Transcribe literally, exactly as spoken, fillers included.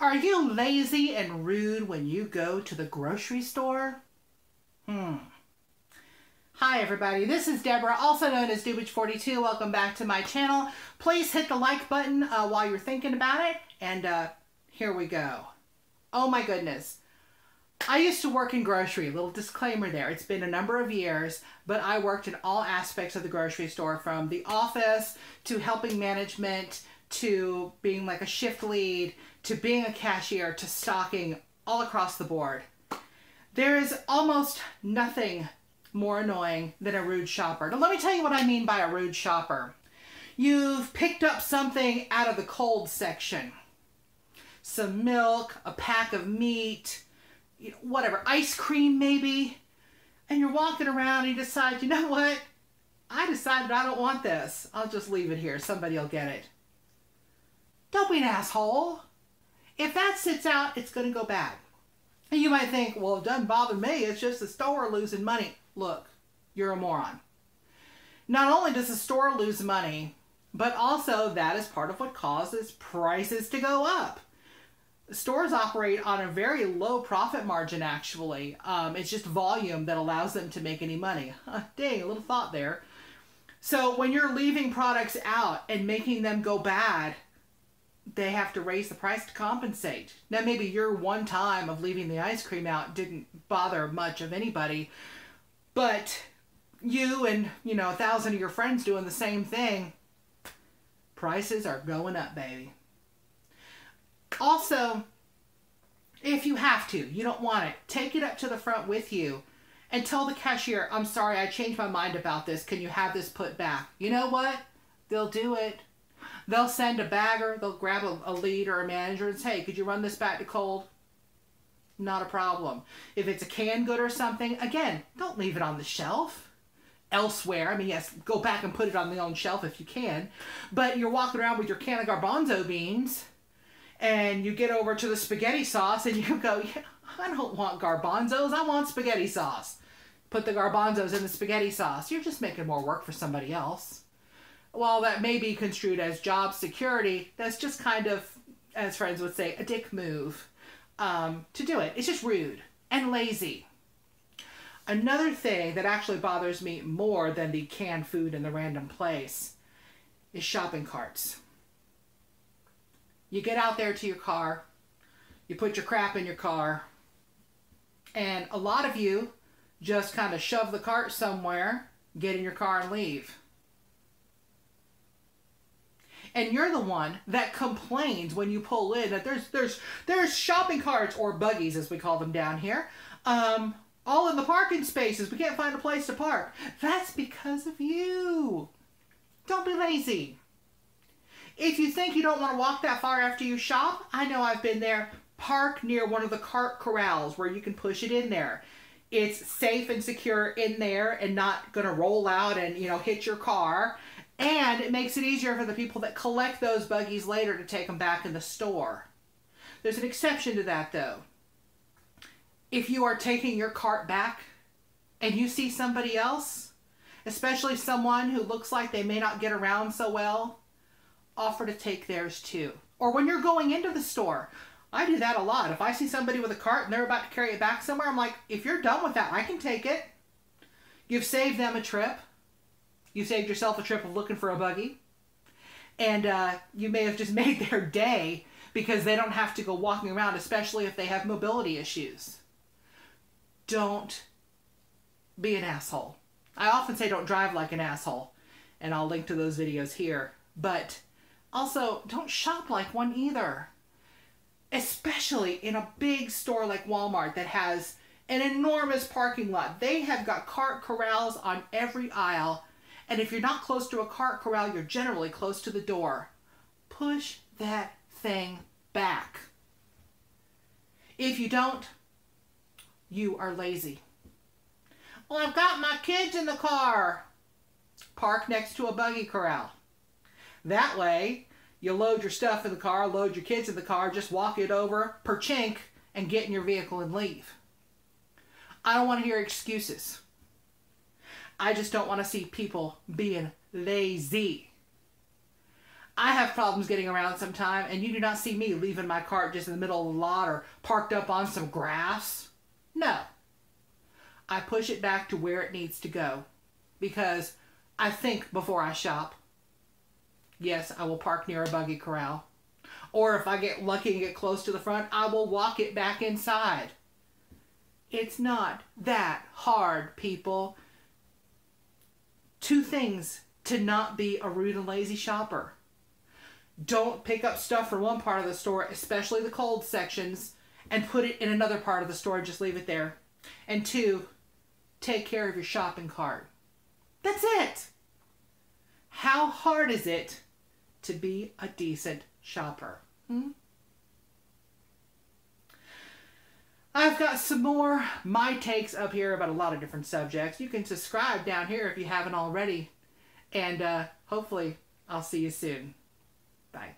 Are you lazy and rude when you go to the grocery store? Hmm. Hi everybody, this is Deborah, also known as Dubbage forty-two. Welcome back to my channel. Please hit the like button uh, while you're thinking about it, and uh, here we go. Oh my goodness. I used to work in grocery, a little disclaimer there. It's been a number of years, but I worked in all aspects of the grocery store, from the office to helping management to being like a shift lead to being a cashier to stocking, all across the board. There is almost nothing more annoying than a rude shopper. Now let me tell you what I mean by a rude shopper. You've picked up something out of the cold section. Some milk, a pack of meat, you know, whatever, ice cream maybe, and you're walking around and you decide, you know what, I decided I don't want this. I'll just leave it here. Somebody will get it. Don't be an asshole. If that sits out, it's going to go bad. And you might think, well, it doesn't bother me. It's just the store losing money. Look, you're a moron. Not only does the store lose money, but also that is part of what causes prices to go up. Stores operate on a very low profit margin, actually. Um, it's just volume that allows them to make any money. Huh, dang, a little thought there. So when you're leaving products out and making them go bad, they have to raise the price to compensate. Now, maybe your one time of leaving the ice cream out didn't bother much of anybody, but you and, you know, a thousand of your friends doing the same thing, prices are going up, baby. Also, if you have to, you don't want it, take it up to the front with you and tell the cashier, I'm sorry, I changed my mind about this. Can you have this put back? You know what? They'll do it. They'll send a bagger, they'll grab a, a lead or a manager and say, hey, could you run this back to cold? Not a problem. If it's a canned good or something, again, don't leave it on the shelf. Elsewhere, I mean, yes, go back and put it on the own shelf if you can, but you're walking around with your can of garbanzo beans, and you get over to the spaghetti sauce and you go, yeah, I don't want garbanzos, I want spaghetti sauce. Put the garbanzos in the spaghetti sauce. You're just making more work for somebody else. While that may be construed as job security, that's just kind of, as friends would say, a dick move um, to do it. It's just rude and lazy. Another thing that actually bothers me more than the canned food in the random place is shopping carts. You get out there to your car, you put your crap in your car, and a lot of you just kind of shove the cart somewhere, get in your car and leave. And you're the one that complains when you pull in that there's there's there's shopping carts, or buggies as we call them down here, um, all in the parking spaces. We can't find a place to park. That's because of you. Don't be lazy. If you think you don't want to walk that far after you shop, I know I've been there, park near one of the cart corrals where you can push it in there. It's safe and secure in there and not going to roll out and, you know, hit your car. And it makes it easier for the people that collect those buggies later to take them back in the store. There's an exception to that, though. If you are taking your cart back and you see somebody else, especially someone who looks like they may not get around so well, offer to take theirs too. Or when you're going into the store, I do that a lot. If I see somebody with a cart and they're about to carry it back somewhere, I'm like, if you're done with that, I can take it. You've saved them a trip. You saved yourself a trip of looking for a buggy, and uh, you may have just made their day because they don't have to go walking around, especially if they have mobility issues. Don't be an asshole. I often say don't drive like an asshole, and I'll link to those videos here, but also don't shop like one either, especially in a big store like Walmart that has an enormous parking lot. They have got cart corrals on every aisle. And if you're not close to a cart corral, you're generally close to the door. Push that thing back. If you don't, you are lazy. Well, I've got my kids in the car. Park next to a buggy corral. That way, you load your stuff in the car, load your kids in the car, just walk it over, perchink, and get in your vehicle and leave. I don't want to hear excuses. I just don't want to see people being lazy. I have problems getting around sometime, and you do not see me leaving my cart just in the middle of the lot or parked up on some grass. No. I push it back to where it needs to go because I think before I shop. Yes, I will park near a buggy corral. Or if I get lucky and get close to the front, I will walk it back inside. It's not that hard, people. Two things to not be a rude and lazy shopper. Don't pick up stuff from one part of the store, especially the cold sections, and put it in another part of the store. Just leave it there. And two, take care of your shopping cart. That's it. How hard is it to be a decent shopper? Hmm? I've got some more my takes up here about a lot of different subjects. You can subscribe down here if you haven't already. And uh, hopefully I'll see you soon. Bye.